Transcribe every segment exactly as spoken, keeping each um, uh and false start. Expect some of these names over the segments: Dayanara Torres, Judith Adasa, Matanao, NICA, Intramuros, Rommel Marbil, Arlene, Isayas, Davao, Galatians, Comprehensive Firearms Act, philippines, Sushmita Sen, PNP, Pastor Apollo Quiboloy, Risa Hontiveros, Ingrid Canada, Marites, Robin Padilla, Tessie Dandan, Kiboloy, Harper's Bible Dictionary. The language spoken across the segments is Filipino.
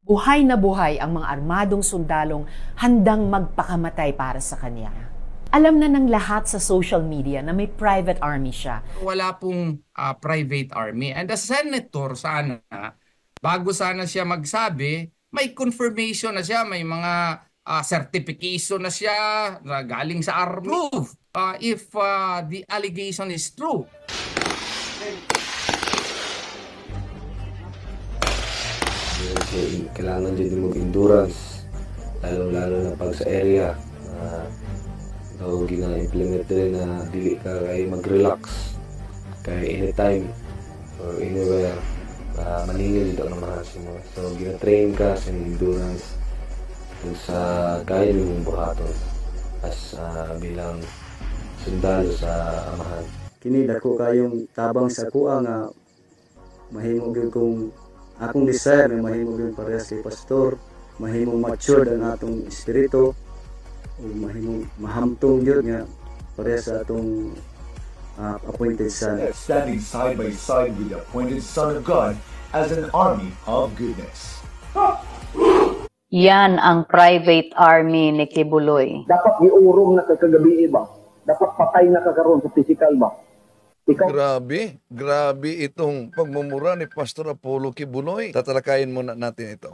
Buhay na buhay ang mga armadong sundalong handang magpakamatay para sa kanya. Alam na ng lahat sa social media na may private army siya. Wala pong uh, private army. And the senator sana, bago sana siya magsabi, may confirmation na siya, may mga uh, certification na siya na galing sa army. Proof uh, if uh, the allegation is true. Kailangan din yung mag-endurance, lalo-lalo na pag sa area. Uh, Daw gina-implement din na dili ka kayo mag-relax. Kaya anytime or anywhere, uh, maningil dito ang mga simo. So gina-train ka sa endurance kung sa kaya yung buhaton as uh, bilang sundalo sa amahan. Kini dako kayong tabang sa kuha nga mahimog kung akong desire na mahimog yung parehas kay pastor, mahimog matured ang atong espiritu, mahimog mahamtong yun nga parehas sa atong uh, appointed son. Standing side by side with the appointed son of God as an army of goodness. Yan ang private army ni Kiboloy. Dapat iurong na kagabi iba. Dapat patay na kagaroon sa physical ba? Ikaw? Grabe, grabe itong pagmumura ni Pastor Apollo Quiboloy. Tatalakayin muna natin ito.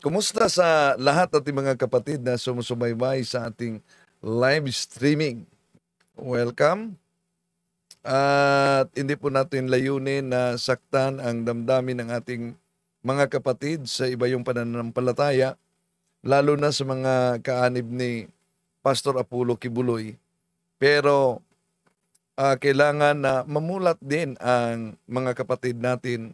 Kumusta sa lahat ating mga kapatid na sumusubaybay sa ating live streaming? Welcome. At hindi po natin layunin na saktan ang damdamin ng ating mga kapatid sa iba yung pananampalataya, lalo na sa mga kaanib ni Pastor Apollo Quiboloy. Pero uh, kailangan na mamulat din ang mga kapatid natin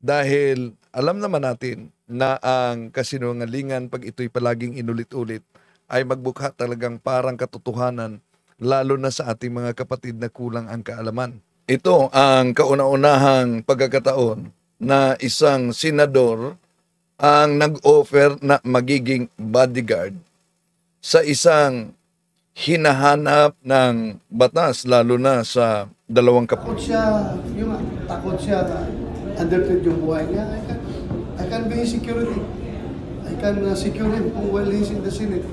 dahil alam naman natin na ang kasinungalingan pag ito'y palaging inulit-ulit ay magbukha talagang parang katotohanan lalo na sa ating mga kapatid na kulang ang kaalaman. Ito ang kauna-unahang pagkakataon na isang senador ang nag-offer na magiging bodyguard sa isang hinahanap ng batas lalo na sa dalawang kapatid. Takot siya, yung takot siya na underplayed yung buhay niya. I can be his security. I can uh, secure him while he's in the Senate.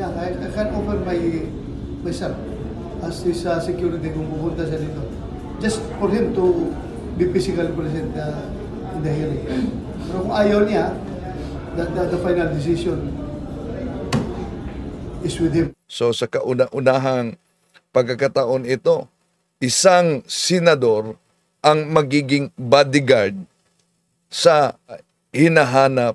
Yeah, I, I can offer my myself as his uh, security kung pupunta siya dito. Just for him to be physically present uh, in the hearing. Pero kung ayaw niya, that, that the final decision is with him. So sa kauna-unahang pagkakataon ito, isang senador ang magiging bodyguard sa hinahanap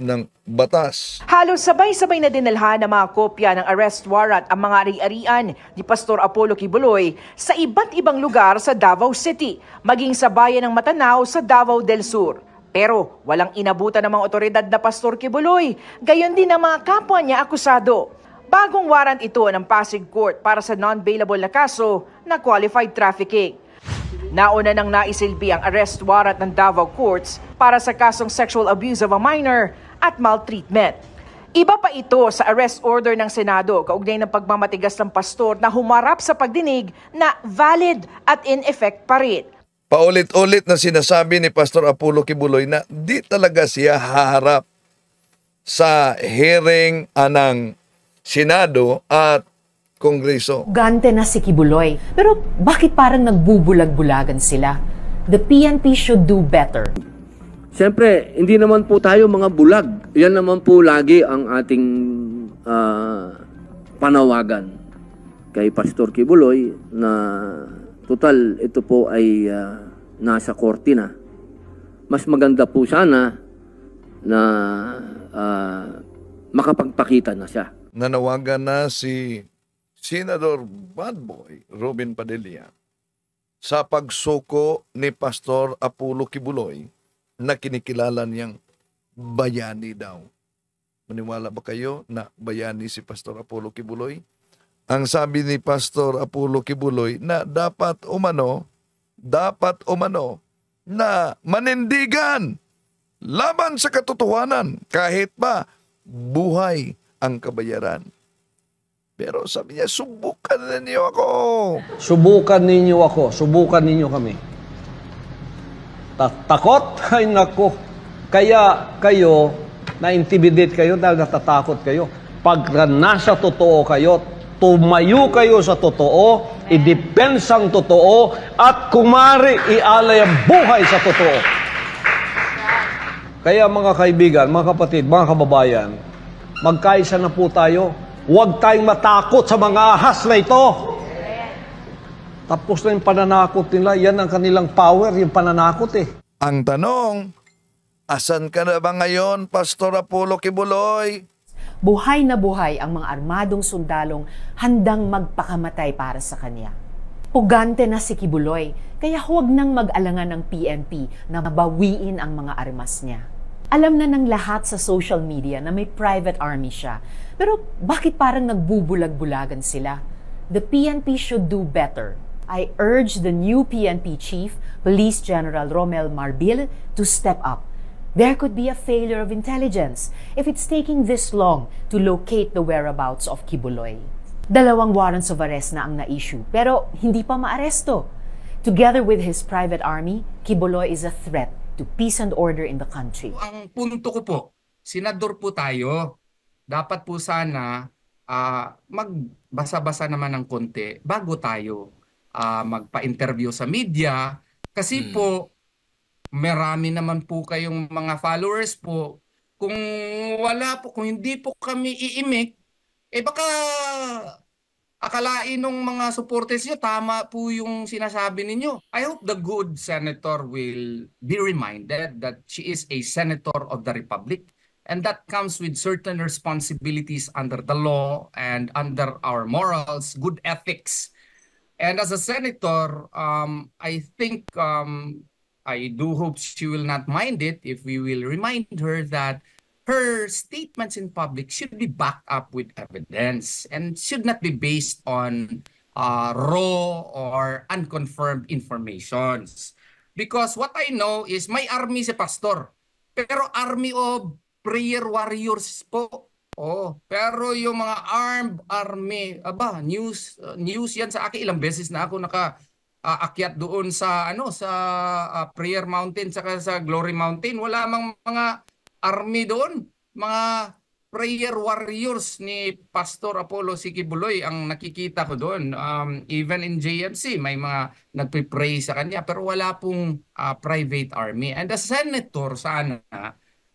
ng batas. Halos sabay-sabay na dinalhan ng mga kopya ng arrest warrant ang mga ari-arian ni Pastor Apollo Quiboloy sa iba't ibang lugar sa Davao City, maging sa bayan ng Matanao sa Davao del Sur. Pero walang inabutan ng mga otoridad na Pastor Quiboloy, gayon din ang mga kapwa niya akusado. Bagong warrant ito ng Pasig Court para sa non-bailable na kaso na qualified trafficking. Nauna nang naisilbi ang arrest warrant ng Davao Courts para sa kasong sexual abuse of a minor at maltreatment. Iba pa ito sa arrest order ng Senado kaugnay ng pagmamatigas ng pastor na humarap sa pagdinig na valid at in effect pa rin. Paulit-ulit na sinasabi ni Pastor Apollo Quiboloy na di talaga siya haharap sa hearing anang Senado at Kongreso. Gante na si Quiboloy. Pero bakit parang nagbubulag-bulagan sila? The P N P should do better. Siyempre, hindi naman po tayo mga bulag. Yan naman po lagi ang ating uh, panawagan kay Pastor Quiboloy na total ito po ay uh, nasa korte na. Mas maganda po sana na uh, makapagpakita na siya. Nanawagan na si Senador Bad Boy Robin Padilla sa pagsuko ni Pastor Apollo Quiboloy na kinikilala niyang bayani daw. Maniwala ba kayo na bayani si Pastor Apollo Quiboloy? ang sabi ni Pastor Apollo Quiboloy na dapat umano, dapat umano na manindigan laban sa katotohanan kahit pa buhay ang kabayaran. Pero sabi niya, subukan ninyo ako. Subukan ninyo ako. Subukan ninyo kami. Takot? Ay nako. Kaya kayo, na-intimidate kayo dahil natatakot kayo. Pag nasa totoo kayo, tumayo kayo sa totoo, idepensang totoo, at kumari ialay ang buhay sa totoo. Kaya mga kaibigan, mga kapatid, mga kababayan, magkaisa na po tayo. Huwag tayong matakot sa mga ahas na ito. Tapos na yung pananakot nila. Yan ang kanilang power, yung pananakot eh. Ang tanong, asan ka na ba ngayon, Pastor Apollo Quiboloy? Buhay na buhay ang mga armadong sundalong handang magpakamatay para sa kanya. Pugante na si Quiboloy, kaya huwag nang mag-alangan ng P N P na bawiin ang mga armas niya. Alam na ng lahat sa social media na may private army siya. Pero bakit parang nagbubulag-bulagan sila? The P N P should do better. I urge the new P N P chief, Police General Rommel Marbil, to step up. There could be a failure of intelligence if it's taking this long to locate the whereabouts of Quiboloy. Dalawang warrants of arrest na ang na-issue, pero hindi pa maaresto. Together with his private army, Quiboloy is a threat to peace and order in the country. Ang punto ko po, senador po tayo. Dapat po sana uh, magbasa-basa naman ng konti bago tayo uh, magpa-interview sa media. Kasi hmm. po, marami naman po kayong mga followers po. Kung wala po, kung hindi po kami iimik, eh baka akalain ng mga supporters niyo tama po yung sinasabi ninyo. I hope the good senator will be reminded that she is a senator of the republic and that comes with certain responsibilities under the law and under our morals, good ethics. And as a senator, um, I think um, I do hope she will not mind it if we will remind her that her statements in public should be backed up with evidence and should not be based on uh, raw or unconfirmed informations. Because what I know is may army si Pastor, pero army of prayer warriors po. Oh, pero yung mga armed army, aba, news uh, news yan sa akin. Ilang beses na ako naka Uh, akyat doon sa ano sa uh, Prayer Mountain saka sa Glory Mountain, wala mang mga army doon, mga prayer warriors ni Pastor Apollo Quiboloy ang nakikita ko doon. Um, even in J M C may mga nagpe-pray sa kanya pero wala pong uh, private army. And the senator sana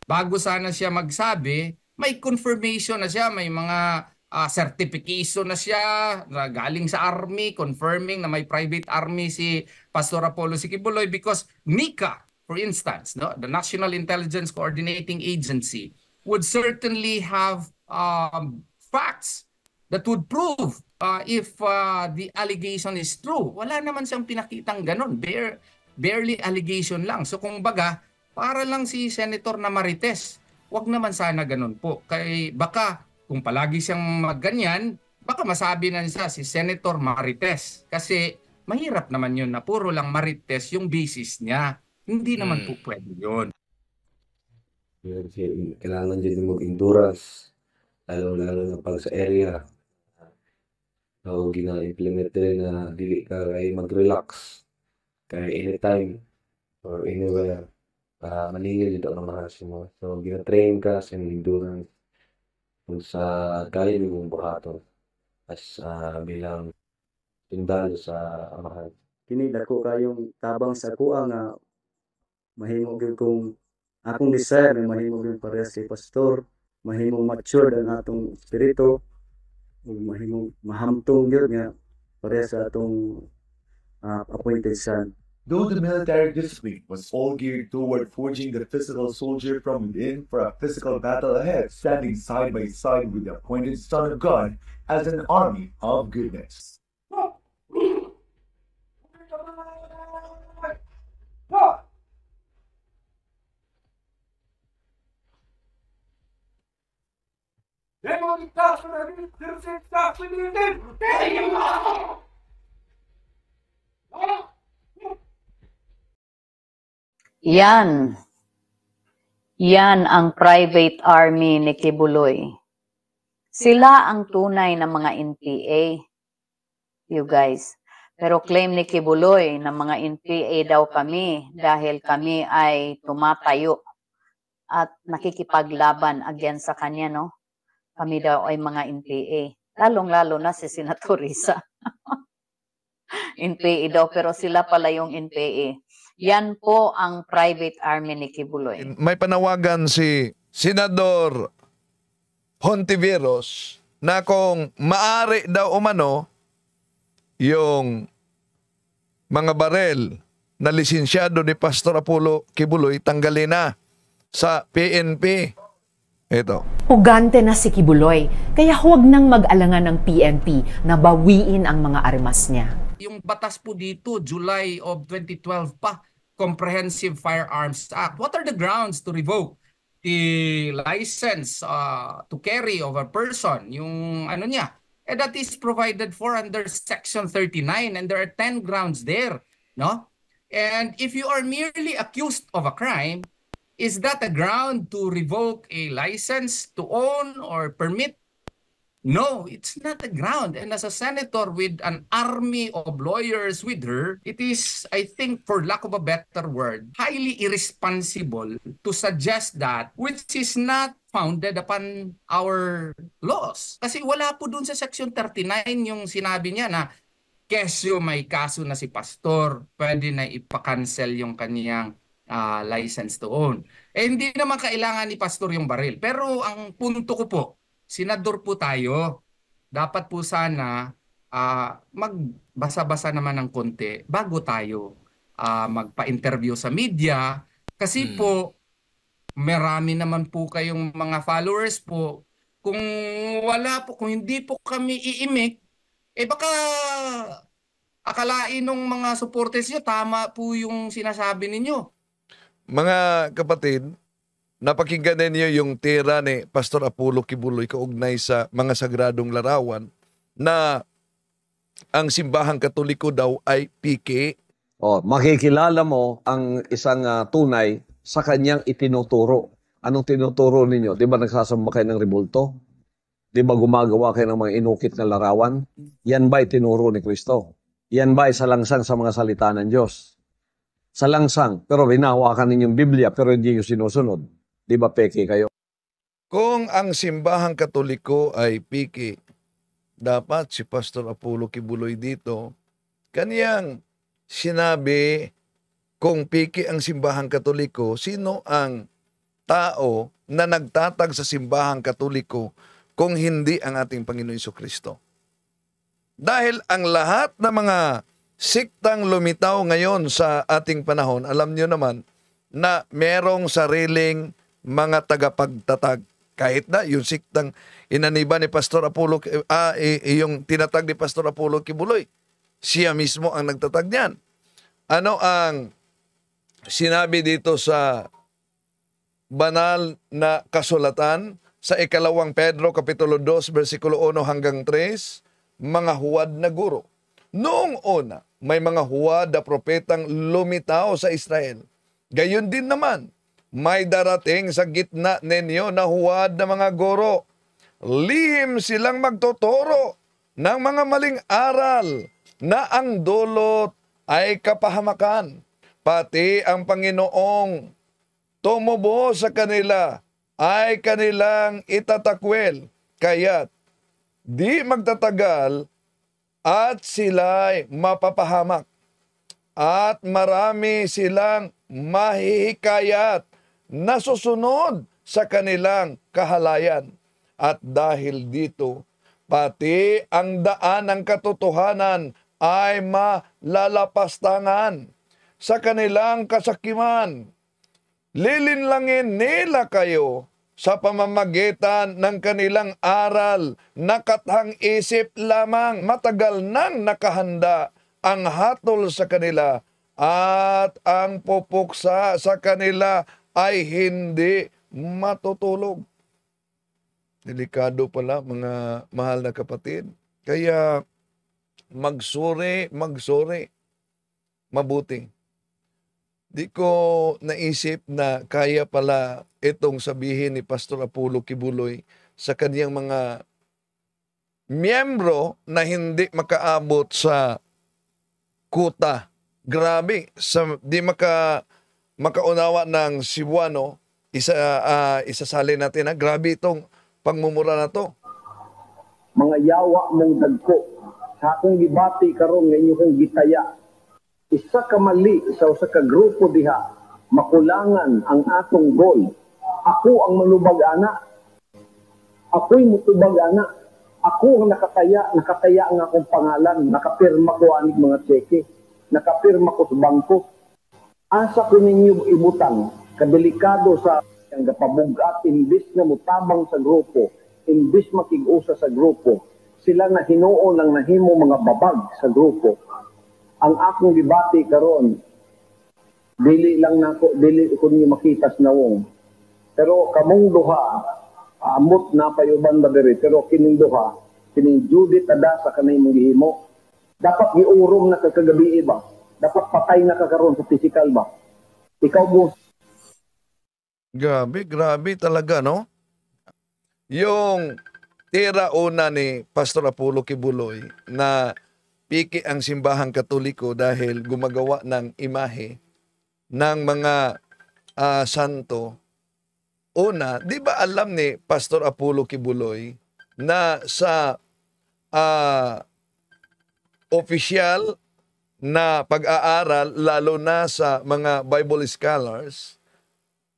bago sana siya magsabi, may confirmation na siya, may mga Uh, certification na siya na galing sa army, confirming na may private army si Pastor Apollo Quiboloy. Because NICA, for instance, no, the National Intelligence Coordinating Agency, would certainly have um, facts that would prove uh, if uh, the allegation is true. Wala naman siyang pinakitang ganun, bare, barely allegation lang. So kung baga, para lang si Senator na Marites, wag naman sana ganun po. Kay baka kung palagi siyang magganyan, baka masabi na siya si Senator Marites. Kasi mahirap naman yun na puro lang Marites yung basis niya. Hindi naman hmm. po pwede yun. Kailangan din mag-endurance, lalo-lalo na pag sa area. So, gina-implement din na dili ka ay mag-relax. Kaya anytime or anywhere, uh, maningil dito ang mga simo. So, gina-train ka sa endurance. Kung sa kaya yung buhato as uh, bilang tindalo sa amahan. Kinidako kayong tabang sa kuha nga mahimog kong akong desire na mahimog yung parehas kay Pastor, mahimog mature ang atong spirito, mahimog mahamtong yun nga parehas sa atong uh, appointed son. Though the military discipline was all geared toward forging the physical soldier from within for a physical battle ahead, standing side by side with the appointed Son of God as an army of goodness. Yan. Yan ang private army ni Kiboloy. Sila ang tunay na mga N P A. You guys. Pero claim ni Kiboloy na mga N P A daw kami dahil kami ay tumatayo at nakikipaglaban against sa kanya, no? Kami daw ay mga N P A. Lalong-lalo na si Senator Risa. N P A daw, pero sila pala yung N P A. Yan po ang private army ni Kiboloy. May panawagan si Senador Hontiveros na kung maari daw umano yung mga barel na lisensyado ni Pastor Apollo Quiboloy, tanggalin na sa P N P. Ito. Hugante na si Kiboloy, kaya huwag nang mag-alangan ng P N P na bawiin ang mga armas niya. Yung batas po dito, July of twenty twelve pa, Comprehensive Firearms Act. What are the grounds to revoke the license uh, to carry of a person? Yung ano niya? Eh, that is provided for under Section thirty-nine, and there are ten grounds there, no? And if you are merely accused of a crime, is that a ground to revoke a license to own or permit? No, it's not a ground. And as a senator with an army of lawyers with her, it is, I think, for lack of a better word, highly irresponsible to suggest that, which is not founded upon our laws. Kasi wala po dun sa Section thirty-nine yung sinabi niya na kesyo may kaso na si pastor, pwede na ipakancel yung kaniyang Uh, license to own. Eh, hindi naman kailangan ni Pastor yung baril. Pero ang punto ko po, senador po tayo, dapat po sana uh, magbasa-basa naman ng konti bago tayo uh, magpa-interview sa media. Kasi hmm. po, marami naman po kayong mga followers po. Kung wala po, kung hindi po kami iimik, eh baka akalain ng mga supporters nyo, tama po yung sinasabi ninyo. Mga kapatid, napakinggan ninyo yung tira ni Pastor Apollo Quiboloy kaugnay sa mga sagradong larawan na ang simbahang katoliko daw ay P K. Oh, makikilala mo ang isang uh, tunay sa kanyang itinuturo. Anong tinuturo ninyo? Di ba nagsasamba kayo ng rebulto? Di ba gumagawa kayo ng mga inukit na larawan? Yan ba itinuro ni Kristo? Yan ba ay salangsang sa mga salita ng Diyos? Sa langsang, pero hinahawakan ninyong Biblia, pero hindi nyo sinusunod. Di ba peke kayo? Kung ang simbahang katoliko ay peke, dapat si Pastor Apollo Quiboloy dito, kaniyang sinabi, kung peke ang simbahang katoliko, sino ang tao na nagtatag sa simbahang katoliko kung hindi ang ating Panginoon Jesucristo? Dahil ang lahat ng mga siktang lumitaw ngayon sa ating panahon, alam niyo naman na merong sariling mga tagapagtatag. Kahit na yung siktang inaniba ni Pastor Apollo, ah, yung tinatag ni Pastor Apollo Quiboloy, siya mismo ang nagtatag niyan. Ano ang sinabi dito sa banal na kasulatan sa ikalawang Pedro, Kapitulo two, versikulo one hanggang tres, mga huwad na guro. Noong una, may mga huwad na propetang lumitaw sa Israel. Gayon din naman, may darating sa gitna ninyo na huwad na mga guro. Lihim silang magtuturo ng mga maling aral na ang dulot ay kapahamakan. Pati ang Panginoong tumubo sa kanila ay kanilang itatakwil. Kaya't di magtatagal at sila'y mapapahamak, at marami silang mahihikayat na susunod sa kanilang kahalayan. At dahil dito, pati ang daan ng katotohanan ay malalapastangan sa kanilang kasakiman. Lilinlangin nila kayo sa pamamagitan ng kanilang aral, nakathang isip lamang, matagal nang nakahanda ang hatol sa kanila, at ang pupuksa sa kanila ay hindi matutulog. Delikado pala, mga mahal na kapatid. Kaya magsuri, magsuri. Mabuti. Di ko naisip na kaya pala itong sabihin ni Pastor Apollo Quiboloy sa kaniyang mga miyembro na hindi makaabot sa kuta. Grabe, sa, di maka, makaunawa ng Cebuano, isa, uh, isasali natin na grabe itong pagmumura na to. Mga yawa mong dagko, sa akong gibati karon ngayon kong gitaya. Isa ka mali sa usa ka grupo diha, makulangan ang atong goal. Ako ang manubag ana. Ako'y mutubag ana. Ako ang nakataya, nakataya ang akong pangalan, nakapirma ko anig mga tseke, nakapirma ko sa bangko. Asa ko ninyo ibutang, kadelikado sa ang gapabugat, imbis na mutabang sa grupo, imbis makig-usa sa grupo, sila na hinuon ang nahimo mga babag sa grupo. Ang akong debate karon, dili lang nako, dili ko niyo makitas na wong. Pero kamong duha, amot na payuban ba diri, pero kining duha, kining Judith Adasa kanay mong gihimo, dapat giurong na kagabi ba? Dapat patay na kakaroon sa physical ba? Ikaw mo. Grabe, grabe talaga, no? Yung tira una ni Pastor Apollo Quiboloy na piki ang simbahang Katoliko dahil gumagawa ng imahe ng mga uh, santo. Una, di ba alam ni Pastor Apollo Quiboloy na sa uh, official na pag-aaral, lalo na sa mga Bible scholars,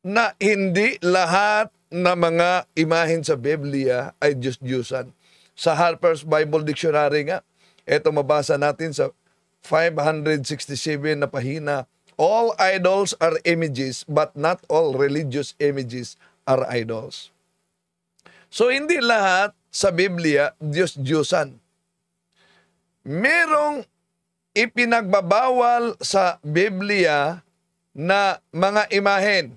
na hindi lahat na mga imahin sa Biblia ay Diyos-Diyosan. Sa Harper's Bible Dictionary nga, eto mabasa natin sa five hundred sixty-seven na pahina, all idols are images, but not all religious images are idols. So hindi lahat sa Biblia Diyos-Diyosan. Merong ipinagbabawal sa Biblia na mga imahin.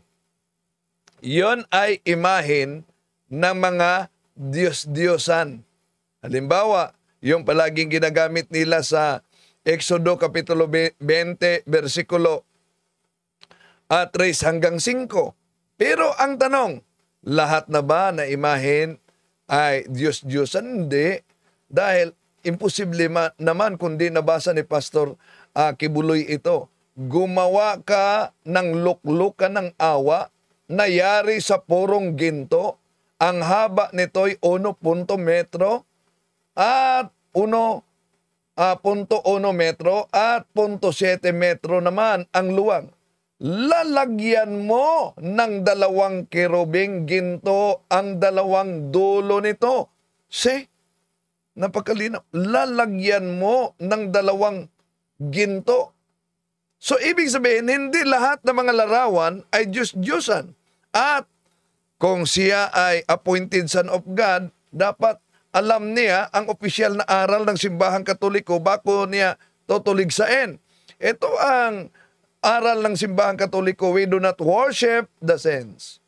Yon ay imahin ng mga Diyos-Diyosan. Halimbawa, yung palaging ginagamit nila sa Exodo Kapitulo twenty, versikulo uh, three hanggang five. Pero ang tanong, lahat na ba na imahin ay Diyos-Diyosan? Hindi. Dahil imposible man, naman kundi nabasa ni Pastor uh, Quiboloy ito. Gumawa ka ng luklukan ng awa, nayari sa purong ginto, ang haba nito'y one metro at one metro at zero point seven metro naman ang luwang. Lalagyan mo ng dalawang kerubing ginto ang dalawang dulo nito. See? Napakalinaw. Lalagyan mo ng dalawang ginto. So ibig sabihin, hindi lahat ng mga larawan ay Diyos-Diyosan. At kung siya ay appointed son of God, dapat alam niya ang opisyal na aral ng simbahang Katoliko bako niya tutuligsain. Ito ang aral ng simbahang Katoliko. We do not worship the saints.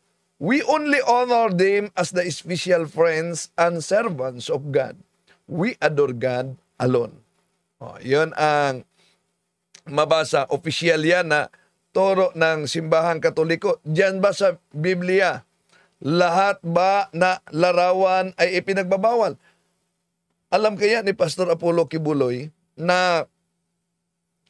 We only honor them as the special friends and servants of God. We adore God alone. O, yun ang mabasa. Opisyal yan na turo ng simbahang Katoliko. Diyan ba sa Biblia? Lahat ba na larawan ay ipinagbabawal? Alam kaya ni Pastor Apollo Quiboloy na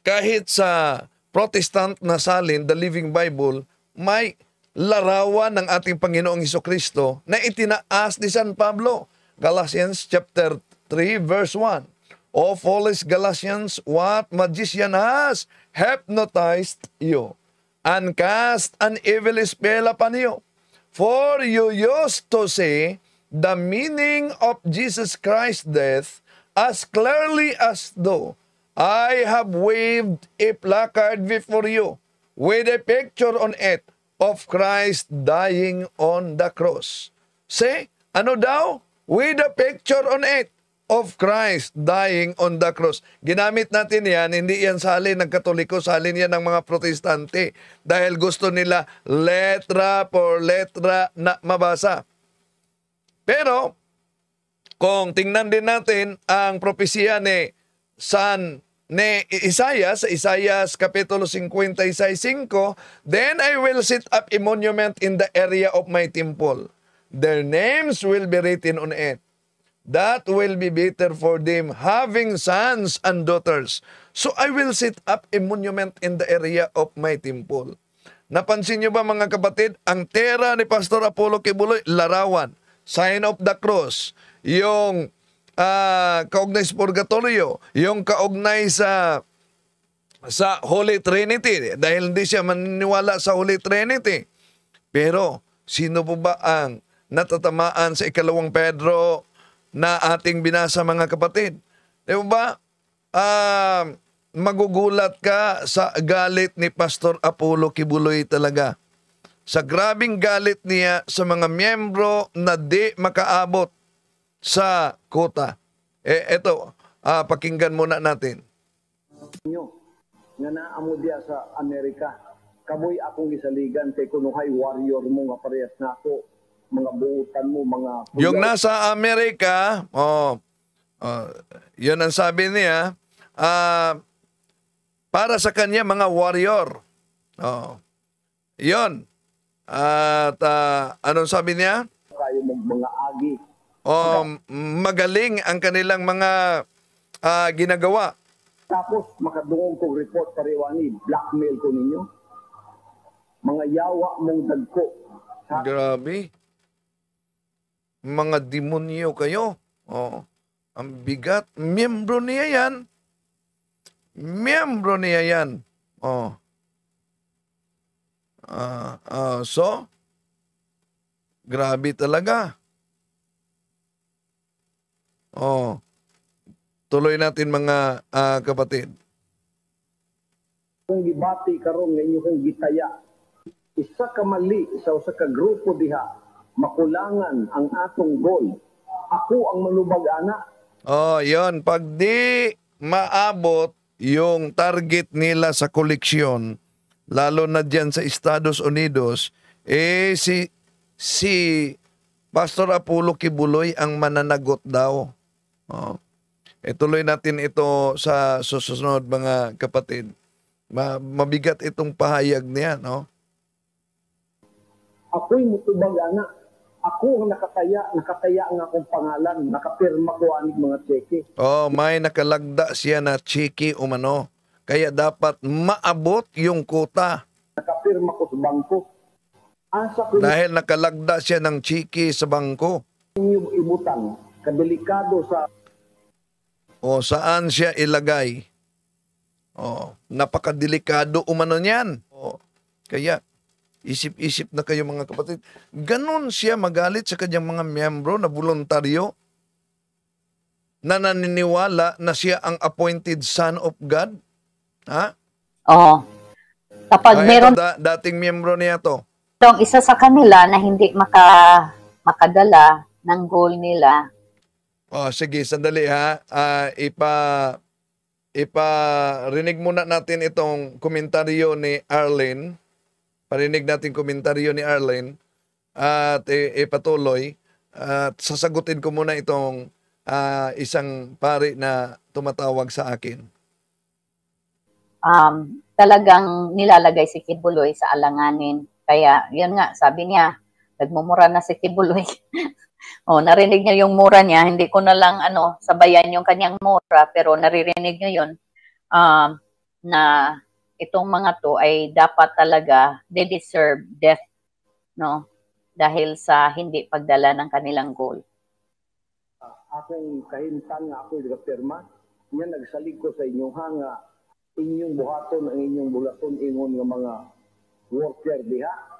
kahit sa Protestant na salin, the Living Bible, may larawan ng ating Panginoong Hesukristo na itinaas ni San Pablo. Galatians chapter three verse one. O foolish Galatians, what magician has hypnotized you and cast an evil spell upon you? For you used to say the meaning of Jesus Christ's death as clearly as though I have waved a placard before you with a picture on it of Christ dying on the cross. Say, ano daw? With a picture on it of Christ dying on the cross. Ginamit natin yan, hindi yan salin ng Katoliko, salin yan ng mga Protestante dahil gusto nila letra por letra na mabasa. Pero kung tingnan din natin ang propesya ni San ni Isayas, Isayas Kapitulo fifty-six, five, "Then I will set up a monument in the area of my temple. Their names will be written on it. That will be better for them having sons and daughters. So I will set up a monument in the area of my temple." Napansin nyo ba mga kapatid, ang tera ni Pastor Apollo Quiboloy, larawan, sign of the cross, yung uh, kaugnay sa purgatorio, yung kaugnay sa sa Holy Trinity, dahil hindi siya maniniwala sa Holy Trinity. Pero sino po ba ang natatamaan sa ikalawang Pedro na ating binasa mga kapatid? Di ba? Uh, magugulat ka sa galit ni Pastor Apollo Quiboloy talaga. Sa grabing galit niya sa mga miyembro na di makaabot sa kota. Eh, eto, ah, pakinggan muna natin. Nyo, nga naamo diya sa Amerika, kamoy akong isaligan, te kunuhay warrior mo nga parehas na ako, mga buutan mo, mga... Yung nasa Amerika, oh, oh, yun ang sabi niya, ah, para sa kanya mga warrior. Oh, yun. At ah, anong sabi niya? Kayo mga agi. O magaling ang kanilang mga uh, ginagawa. Tapos makadungog kong report kariwani, blackmail ko ninyo. Mga yawa mong dagko. Grabe. Mga demonyo kayo. Oh, ang bigat. Miyembro niya yan. Miyembro niya yan. Oh. Uh, uh, so, grabe talaga. Oh, tuloy natin mga uh, kapatid. Kung gibati karon nga inyong gitaya, isa ka mali sa usa ka grupo diha, makulangan ang atong goal. Ako ang manubag ana. Oh, 'yon, pag di maabot yung target nila sa koleksyon, lalo na diyan sa Estados Unidos, eh si si Pastor Apollo Quiboloy ang mananagot daw. Oh. Ituloy natin ito sa susunod mga kapatid. Ma mabigat itong pahayag niya, no? Ako'y mutubag ana. Ako ang nakataya, nakataya ang akong pangalan, nakapirma ko anig mga tseke. Oh, may nakalagda siya na tseke o mano. Kaya dapat maabot yung kota. Nakapirma ko sa bangko. Asa ko dahil nakalagda siya ng tseke sa bangko. Inyong ibutang kadelikado sa... O, saan siya ilagay? O, napakadelikado umano niyan. O, kaya, isip-isip na kayo mga kapatid. Ganon siya magalit sa kanyang mga miyembro na voluntaryo na naniniwala na siya ang appointed son of God. Ha? Oo. Kapag ay, meron... Ito, dating miyembro niya to. Ito ang isa sa kanila na hindi maka, makadala ng goal nila. Oh, sige, sandali ha. Uh, ipa iparinig muna natin itong komentaryo ni Arlene. Parinig natin komentaryo ni Arlene at ipatuloy. At sasagutin ko muna itong uh, isang pari na tumatawag sa akin. Um, talagang nilalagay si Quiboloy sa alanganin. Kaya, yun nga, sabi niya, nagmumura na si Quiboloy. Oh, narinig niya yung mura niya, hindi ko na lang ano, sabayan yung kanyang mura, pero naririnig niya yun um, na itong mga to ay dapat talaga they deserve death, no? Dahil sa hindi pagdala ng kanilang goal. Akong kahintang nga ako yung firma, niya nagsalig ko sa inyo hanga, inyong buhaton ang inyong bulaton, ingon ng mga worker diha.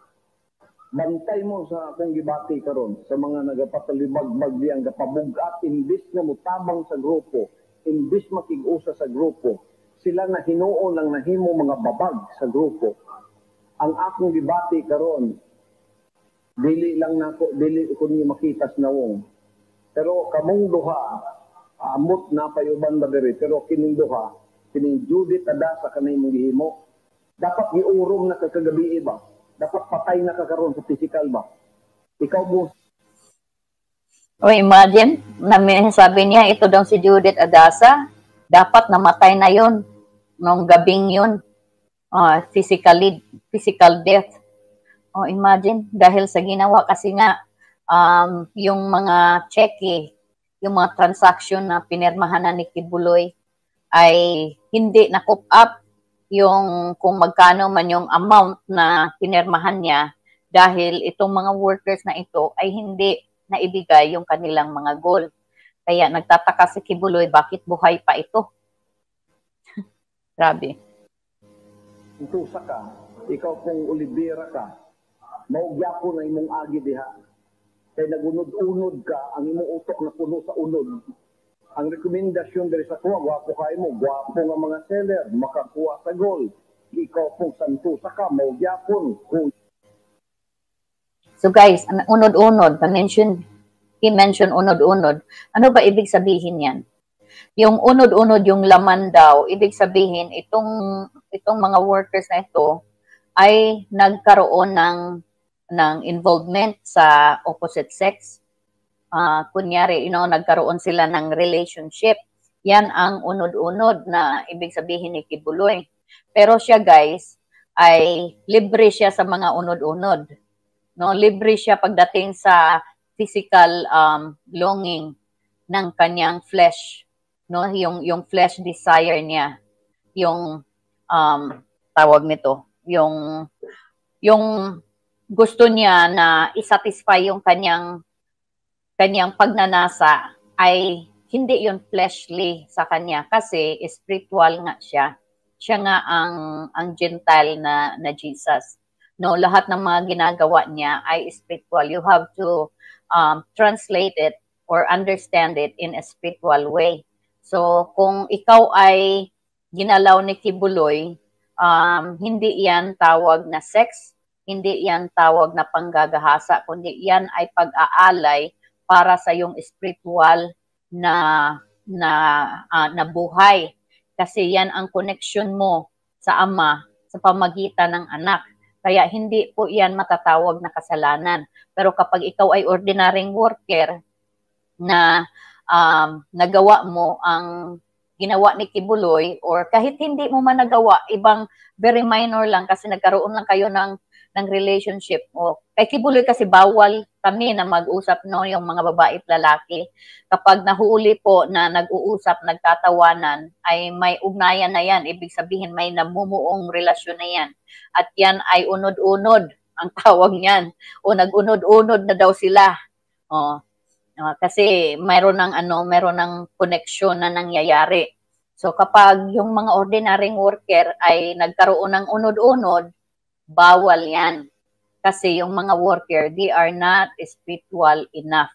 Bantay mo sa akong gibati karon sa mga nagapatalibagbag diyang kapabugat, imbis na mutabang sa grupo, imbis makigusa sa grupo, sila na hinuon ang nahimo mga babag sa grupo. Ang akong gibati karon dili lang nako, dili ko ni makitas nawong. Pero kamong duha, amot na payuban ba diri, pero kining duha, kining Judith Adasa kanay mong gihimo, dapat giurong na kagabi iba. Dapat patay na kakaroon sa physical ba? Ikaw mo. O imagine, sabi niya, ito daw si Judith Adasa, dapat namatay na yun nung gabing yun. Uh, physically, physical death. O imagine, dahil sa ginawa kasi nga, um, yung mga cheque, yung mga transaction na pinirmahan ni Kiboloy ay hindi na-coop up yung kung magkano man yung amount na pinirmahan niya dahil itong mga workers na ito ay hindi naibigay yung kanilang mga goal. Kaya nagtataka si Kiboloy, bakit buhay pa ito? Grabe. Tusa ka, ikaw kung Olivera ka, maugya ko na imong agi diha. Kaya nagunod-unod ka, ang imong utok na puno sa unod. Ang rekomendasyon dari sa kuha, guwapo kayo mo, guwapo nga mga seller, makakuha sa gold. Ikaw pong santusa ka, maugyapon. So guys, unod-unod, na-mention, i-mention unod-unod. Ano ba ibig sabihin yan? Yung unod-unod, yung laman daw, ibig sabihin, itong, itong mga workers na ito ay nagkaroon ng ng involvement sa opposite sex. Uh, kunyari, you know, nagkaroon sila ng relationship. Yan ang unod-unod na ibig sabihin ni Kiboloy. Pero siya, guys, ay libre siya sa mga unod-unod. No, libre siya pagdating sa physical um, longing ng kanyang flesh. No, yung yung flesh desire niya, yung um, tawag nito, yung yung gusto niya na isatisfy yung kanyang kanyang pagnanasa ay hindi yun fleshly sa kanya kasi spiritual nga siya. Siya nga ang ang Gentile na na Jesus. No, lahat ng mga ginagawa niya ay spiritual. You have to um, translate it or understand it in a spiritual way. So kung ikaw ay ginalaw ni Kiboloy, um, hindi yan tawag na sex. Hindi yan tawag na panggagahasa, kundi yan ay pag-aalay para sa yung spiritual na na uh, na buhay. Kasi yan ang connection mo sa Ama sa pamagitan ng anak. Kaya hindi po yan matatawag na kasalanan. Pero kapag ikaw ay ordinaryong worker na um, nagawa mo ang ginawa ni Kiboloy or kahit hindi mo man nagawa, ibang very minor lang kasi nagkaroon lang kayo ng ng relationship. O, kay Kiboloy kasi bawal kami na mag-usap, no, yung mga babae at lalaki. Kapag nahuli po na nag-uusap, nagtatawanan, ay may ugnayan na yan. Ibig sabihin, may namumuong relasyon na yan. At yan ay unod-unod, ang tawag niyan. O, nag-unod-unod na daw sila. O, uh, kasi mayroon ng, ano, mayroon ng connection na nangyayari. So, kapag yung mga ordinaryong worker ay nagkaroon ng unod-unod, bawal yan. Kasi yung mga worker, they are not spiritual enough.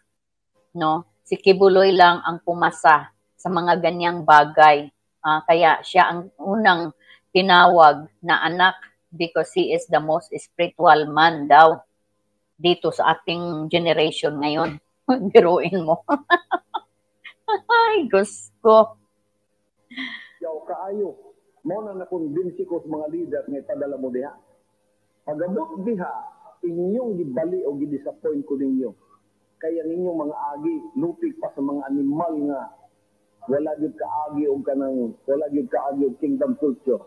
No? Si Kiboloy lang ang pumasa sa mga ganyang bagay. Uh, kaya siya ang unang tinawag na anak because he is the most spiritual man daw dito sa ating generation ngayon. Biruin mo. Ay, gusto. Yaw kaayo. Muna nakonbinsi ko sa mga leader na ipadala mo diha. Pagabot diha, inyong gibali o gidisappoint ko ninyo. Kaya ninyong mga agi, lupig pa sa mga animal nga. Wala gyud kaagi o kanang, wala gyud kaagi o kingdom culture.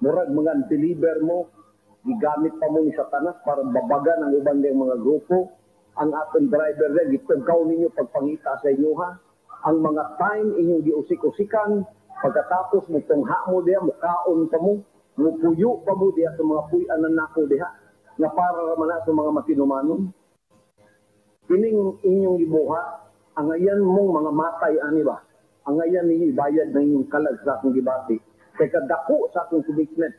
Murag mga deliver mo, gigamit pa mo ni Satanas para babagan ang ibang diyang mga grupo. Ang atong driver rin, gitugkaw ninyo pagpangita sa inyo ha. Ang mga time inyong giusik-usikan, pagkatapos mo tungha mo diya, mukaon pa mo. Mupuyo pa mo diya sa mga puyanan nako diha na para ramana sa mga matinumanon. Ining inyong ibuha, ang ayan mong mga matay, ani ba? Ang ayan ninyo ibayad na inyong kalag sa akong gibati. Teka dako sa akong commitment.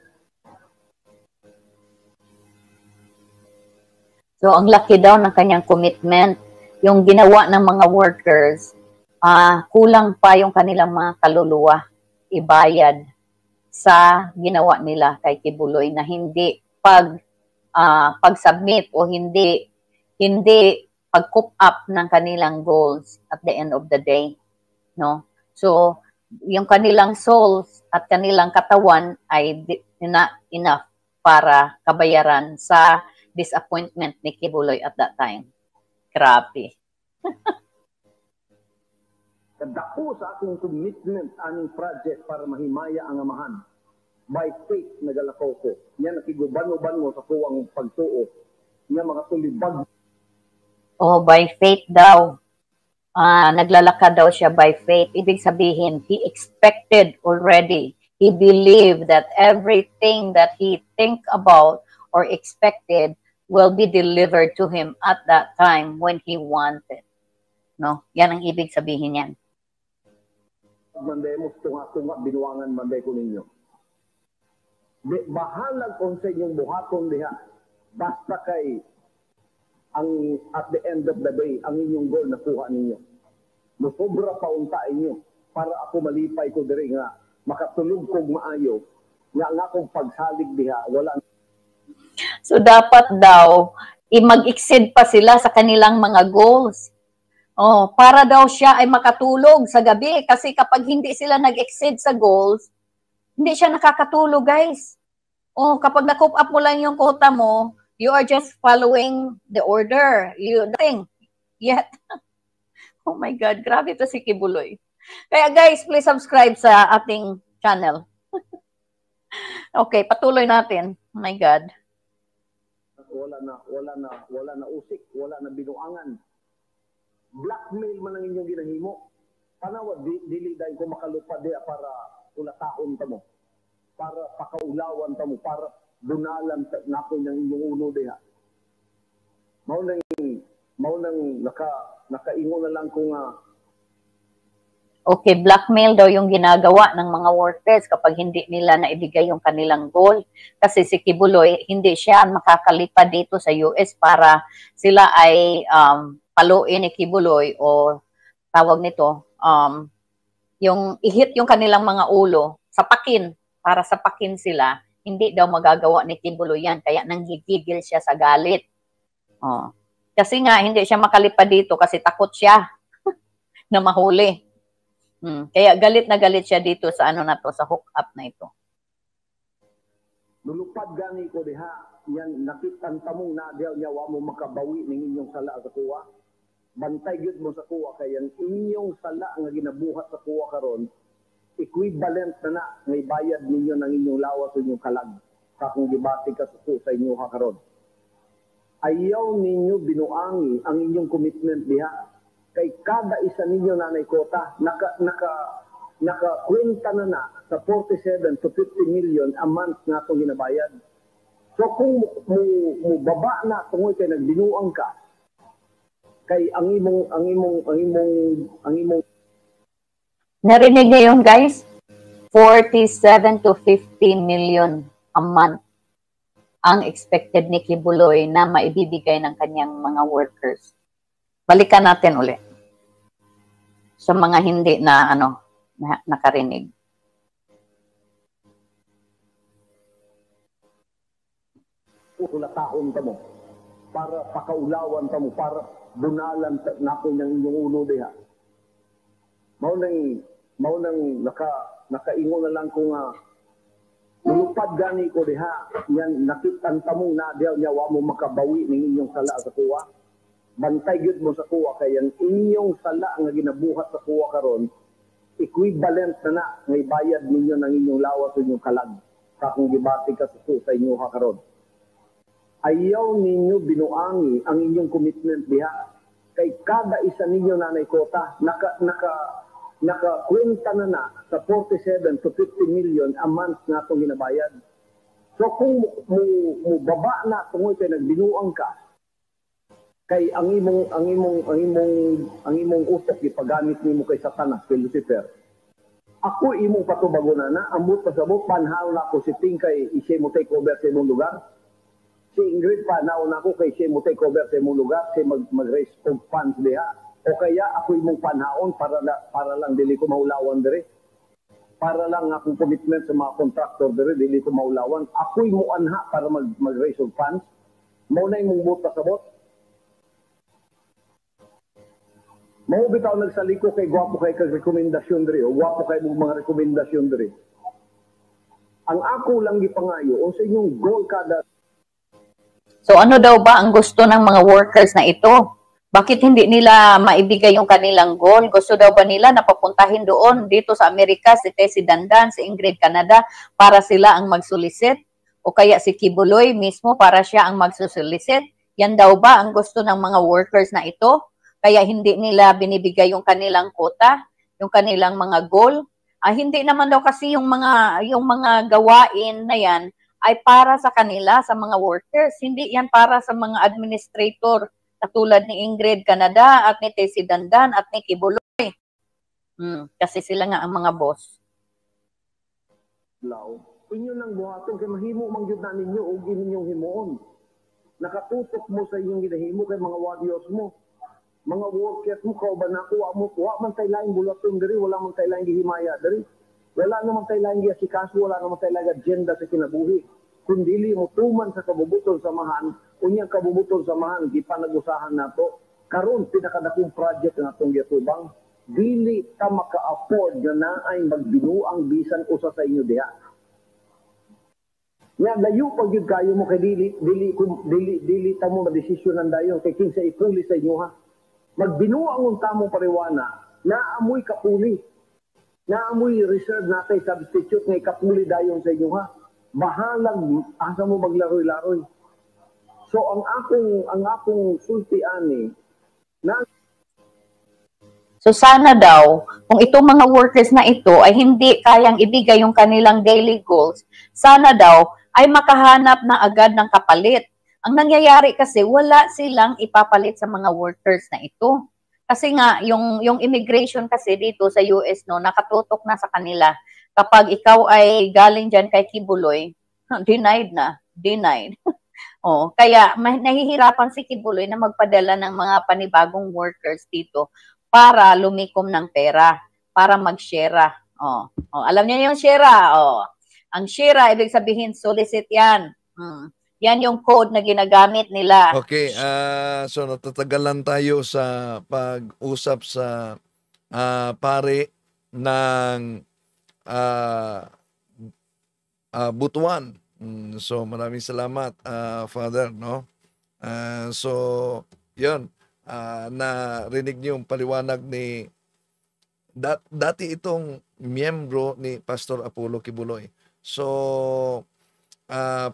So, ang laki daw ng kanyang commitment. Yung ginawa ng mga workers, uh, kulang pa yung kanilang mga kaluluwa ibayad sa ginawa nila kay Kiboloy na hindi pag uh, pag-submit o hindi hindi pag-coop up ng kanilang goals at the end of the day, no? So yung kanilang souls at kanilang katawan ay not enough para kabayaran sa disappointment ni Kiboloy at that time. Grabe. Kadako sa ating commitment, aming project para mahimaya ang amahan. By faith, nagalakaw ko. Yan, nakiguban-uban mo sa kuwang pagtuo. Yan, makatulibag. Oh, by faith daw. Ah, naglalakad daw siya by faith. Ibig sabihin, he expected already. He believed that everything that he think about or expected will be delivered to him at that time when he wanted. No? Yan ang ibig sabihin yan. Manday mo, tunga-tunga, binuangan manday ko ninyo. Bahalag kung sa inyong buhaton diha, basta kay ang, at the end of the day, ang inyong goal na kuha ninyo. Masobra paunta inyo para ako malipay ko diri nga, makatulog kong maayo, nga nga kong pagsalig diha, wala. So dapat daw, mag-exceed pa sila sa kanilang mga goals. Oh, para daw siya ay makatulog sa gabi kasi kapag hindi sila nag-exceed sa goals, hindi siya nakakatulog, guys. Oh, kapag na-cope up mo lang yung quota mo, you are just following the order. You nothing yet. Oh my God, grabe to si Kiboloy. Kaya guys, please subscribe sa ating channel. Okay, patuloy natin. Oh my God. Wala na, wala na, wala na usik, wala na binuangan. Blackmail man ang inyong ginahimo. Panawag, dili dahil ko makalupa diya para ulataon ta mo. Para pakaulawan ta mo. Para dunalan ta natin ng inyong uno diya. Maunang, maunang naka, nakaingo na lang kung nga. Okay, blackmail daw yung ginagawa ng mga workers kapag hindi nila naibigay yung kanilang goal. Kasi si Kiboloy, hindi siya makakalipad dito sa U S para sila ay um, paluin ni Kiboloy o tawag nito, um, yung ihit yung kanilang mga ulo, sapakin, para sapakin sila, hindi daw magagawa ni Kiboloy yan. Kaya nanggigigil siya sa galit. Oh. Kasi nga, hindi siya makalipad dito kasi takot siya na mahuli. Hmm. Kaya galit na galit siya dito sa ano na to, sa hook up na ito. Lulupad gani ko diha, yan nakitan tamong na diaw niya wa mo makabawi ning inyong sala sa kuwa. Bantay gyud mo sa kuwa kay ang inyong sala nga ginabuhat sa kuwa karon equivalent na na may bayad ninyo nang inyong lawas o inyong kalag sa kung gibati ka sa kusa inyo ha karon. Ayaw ninyo binuangi ang inyong commitment diha. Kay kada isa ninyo nanay kota, naka, naka, naka-kwenta na na sa forty-seven to fifty million a month na itong ginabayad. So kung mubaba na tungoy kay nagbinuang ka, kay ang imong, ang imong, ang imong, ang imong... Narinig niyo yun, guys? forty-seven to fifty million a month ang expected ni Kiboloy na maibibigay ng kanyang mga workers. Balikan natin ulit. Sa mga hindi na ano na, nakarinig. Ulataon ta mo para pakaulawan ta mo para bunalan natin ang inyong ulo diha. Mao nang mao nang naka nakaingo na lang kung uh, lupad gani ko diha yan nakitan ta mo na diaw niya wa mo makabawi ning inyong sala sa kuwa. Bantay gyud mo sa kuwa kay ang inyong sala nga ginabuhat sa kuwa karon equivalent na na may bayad ninyo nang inyong lawas o inyong kalag sa kung gibati ka sa kusa inyo ha karon. Ayaw ninyo binuangi ang inyong commitment diha kay kada isa ninyo nanay kota naka naka naka-kwenta na na sa forty-seven to fifty million a month na itong ginabayad. So kung mubaba na tungoy kay nagbinuang ka kay ang imong ang imong ang imong ang imong utak gipagamit nimo kay Satanas kay Lucifer. Ako imong patubagon na ambot pa sabot panhaw na ko si Ting kay isay mo take over sa imong lugar. Si Ingrid pa naon ako kay isay mo take over sa imong lugar kay mag mag-raise og funds diha. O kaya ako imong panahon para na, para lang dili ko maulawan dire. Para lang akong commitment sa mga contractor dire dili ko maulawan. Ako imong anha para mag mag-raise og funds. Mao na imong buot pasabot. Maubit ako nagsalig ko kay guwapo kay kag-rekomendasyon diri o guwapo kay mga rekomendasyon diri. Ang ako lang gipangayo o sa inyong goal kada... So ano daw ba ang gusto ng mga workers na ito? Bakit hindi nila maibigay yung kanilang goal? Gusto daw ba nila napapuntahin doon dito sa Amerika si Tessie Dandan, si Ingrid Canada para sila ang magsulisit? O kaya si Kiboloy mismo para siya ang magsusulisit? Yan daw ba ang gusto ng mga workers na ito? Kaya hindi nila binibigay yung kanilang quota, yung kanilang mga goal? Ah, hindi naman daw kasi yung mga, yung mga gawain na yan ay para sa kanila, sa mga workers. Hindi yan para sa mga administrator katulad ni Ingrid Canada at ni Tessie Dandan at ni Kiboloy. Hmm, kasi sila nga ang mga boss. Lao, inyo nang buhaton kay mahimo mang jud na ninyo og inyong himuon. Nakatutok mo sa inyong ginahimo kay mga warriors mo. Mga workers mo kauban na kuha mo, kuha man tay laing bulaton diri, wala man tay laing gihimaya diri. Wala naman tay laing gisikaso, wala naman tay laing agenda sa kinabuhi. Kundili mo tuman sa kabubutol samahan, unyang kabubutol samahan, di panag-usahan na to. Karoon, pinakadakong project na itong yatubang, dili ka maka-afford na na ay magbinuang bisan usa sa inyo diha. Nga, layo pag yun kayo mo kay dili, dili, dili, dili tamo madesisyonan dayon kay kinsa ipuli sa inyo ha. Magbinuang unta mo pariwana, naamoy kapuli, naamoy reserve natin substitute ng kapuli dayon sa inyo ha. Bahalang asa mo maglaroy-laroy. So ang akong ang akong sulti ani na so sana daw kung itong mga workers na ito ay hindi kayang ibigay yung kanilang daily goals, sana daw ay makahanap na agad ng kapalit. Ang nangyayari kasi wala silang ipapalit sa mga workers na ito. Kasi nga yung yung immigration kasi dito sa U S no nakatutok na sa kanila. Kapag ikaw ay galing dyan kay Kiboloy, denied na, denied. Oh, kaya nahihirapan si Kiboloy na magpadala ng mga panibagong workers dito para lumikom ng pera, para mag-share. Oh, oh, alam niyo yung share? Oh. Ang share, ibig sabihin, solicit yan. Hmm. Yan yung code na ginagamit nila. Okay, uh, so natatagalan tayo sa pag-usap sa uh, pare ng... Uh, uh, butuan. Mm, so maraming salamat uh, Father, no? Uh, so yun, uh, narinig niyo yung paliwanag ni dat dati itong miyembro ni Pastor Apollo Quiboloy. So uh,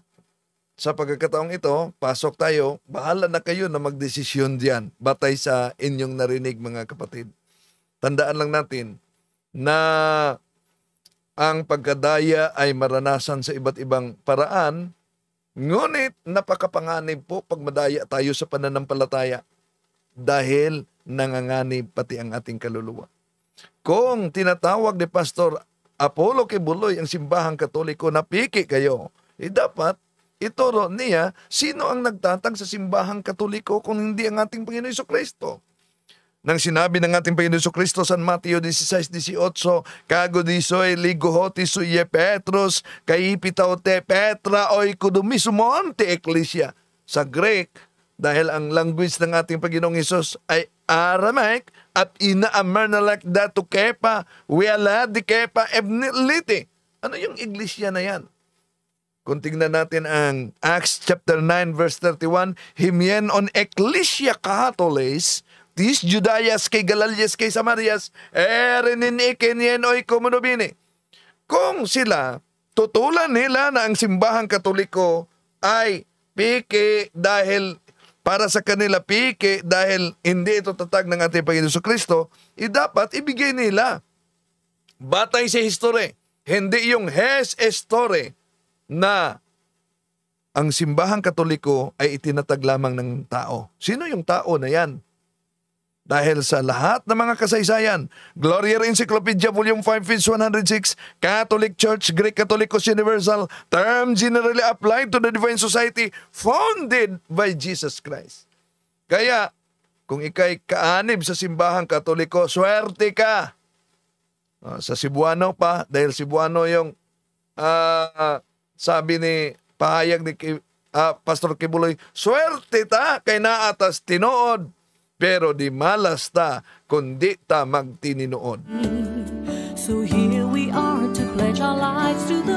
sa pagkakataong ito, pasok tayo, bahala na kayo na magdesisyon diyan batay sa inyong narinig mga kapatid. Tandaan lang natin na ang pagkadaya ay maranasan sa iba't ibang paraan, ngunit napakapanganib po pag madaya tayo sa pananampalataya dahil nanganganib pati ang ating kaluluwa. Kung tinatawag ni Pastor Apollo Quiboloy ang simbahang Katoliko na piki kayo, eh dapat ituro niya sino ang nagtatag sa simbahang Katoliko kung hindi ang ating Panginoon Jesucristo. Nang sinabi ng ating Panginoon Jesucristo sa Mateo sixteen eighteen, kago disoy ligohoti suye Petros, kaipitaw te Petra oy kudumisumon te Ecclesia. Sa Greek, dahil ang language ng ating Panginoong Isos ay Aramaic at ina-amarnalak datu kepa, wala di kepa ebniliti. Ano yung Iglesia na yan? Kung tignan natin ang Acts chapter nine verse thirty-one, himien on Ecclesia Katolis, tis Judayas kay Galalias kay Samarias, erinin ikinien oy komunobini. Kung sila, tutulan nila na ang simbahang Katoliko ay piki dahil para sa kanila piki dahil hindi ito tatag ng ating Panginoon Jesucristo, eh dapat ibigay nila batay sa history, hindi yung hes history na ang simbahang Katoliko ay itinatag lamang ng tao. Sino yung tao na yan? Dahil sa lahat ng mga kasaysayan, Gloria Encyclopedia Volume five page one oh six, Catholic Church, Greek Catholicos Universal, term generally applied to the divine society founded by Jesus Christ. Kaya, kung ika'y kaanib sa simbahang Katoliko, swerte ka. Sa Cebuano pa, dahil Cebuano yung uh, sabi ni pahayag ni uh, Pastor Quiboloy, swerte ta kay naatas tinood. Pero di malas ta, kundi ta magtininood. So here we are to pledge our lives to the